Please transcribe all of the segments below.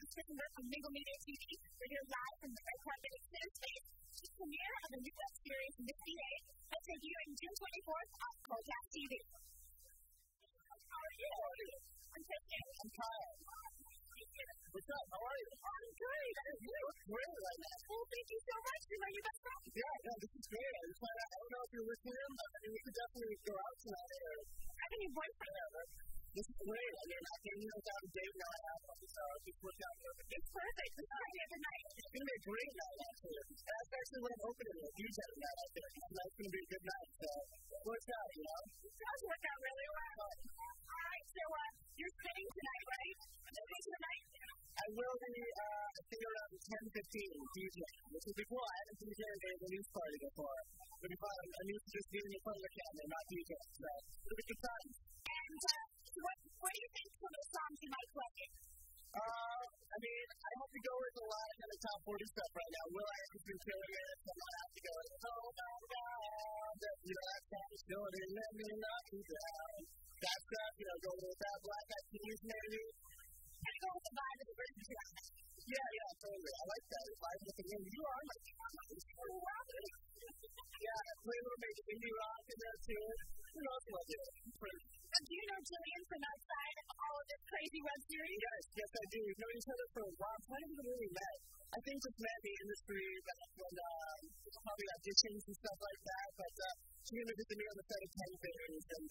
I'm Kristen Burke from Mingle Media TV. We're here live from the Red Carpet at Sam Space. It's premiere of the new web series, Mingle Media, that's debuting June 24th on Comcast TV. How are you? I'm Kristen. I'm Kyle. What's up? How are you? I'm good. How are you? Really? Well, thank you so much. You're my new best friend. Yeah, no, this is great. I just wanted to, I don't know if you're listening, but I mean, we could definitely go out tonight. I have a new boyfriend over. This is great. I mean, I'm down to date now. I have all these hours. It's worked out perfect. It's perfect. It's not the other night. It's going to be a great night, actually. That's actually what I'm opening with. You said that out there. That's going to be a good night. So it works out, you know? It does work out really well. All right, so you're spinning tonight, right? I will be around 10:15 usually, which is before I haven't been here at the news party before. It'll be fun. I'm used to just being in front of the camera, not DJ, so it'll be good fun. And what do you think some of the songs you might play? I mean, I hope to go with a lot of the top 40 stuff right now. Will I have to do it? I'm not have to go with, oh my God, you know, that song is going to let me knock you down. That stuff, you know, going with that Black Eyed Peas maybe. I go with the vibe of the version. Yeah, totally. I like that. Vibe with the game. You are my favorite. Yeah, I play a little bit of indie rock in there too. Who knows what I'll do? So do you know Jillian from outside of all of this crazy web series? Yes, I do. We've known each other for a long time. We really met. I think just met in the industry, but when probably auditions and stuff like that. But she came to visit me on the set of 10 Things, and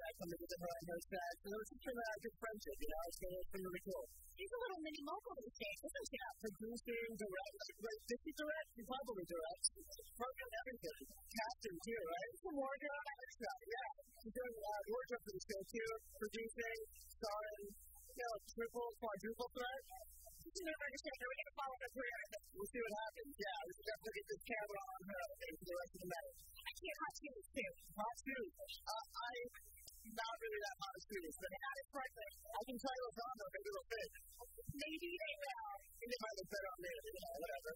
I come to visit her on her set. So it was just a good friendship, you know. So it's been really cool. She's a little mini mogul these days, isn't she? Yeah, producing, direct, like did she direct? She probably directs. Program everything. Casting too, right? Some more girl, yeah. She's doing wardrobe for the show too. Producing, starring, you know, triple, quadruple threat. You know, I'm just like, we're going to follow her career. We'll see what happens. Yeah, we should definitely get this camera on her for the rest of the night. I can't hot students too. Hot students. I'm not really that hot students, but not as frightening. I can tell you what's on there, maybe they'll fit. Maybe they will. They might look better on there, you know, whatever.